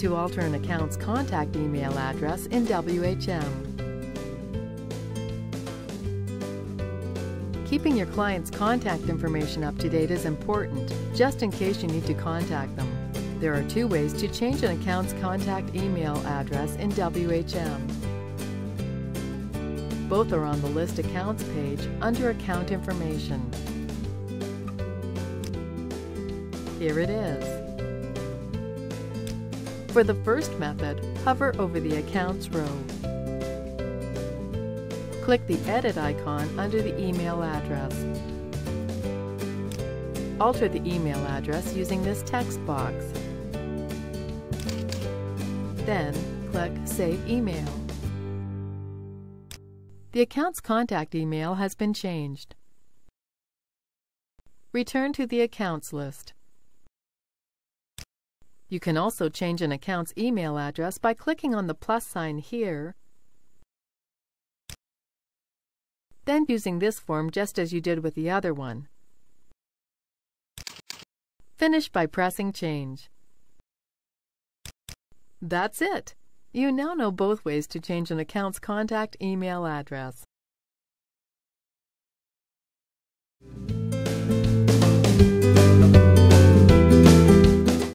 to alter an account's contact email address in WHM. Keeping your client's contact information up to date is important, just in case you need to contact them. There are two ways to change an account's contact email address in WHM. Both are on the List Accounts page under Account Information. Here it is. For the first method, hover over the Accounts row. Click the Edit icon under the email address. Alter the email address using this text box. Then, click Save Email. The account's contact email has been changed. Return to the Accounts list. You can also change an account's email address by clicking on the plus sign here, then using this form just as you did with the other one. Finish by pressing Change. That's it! You now know both ways to change an account's contact email address.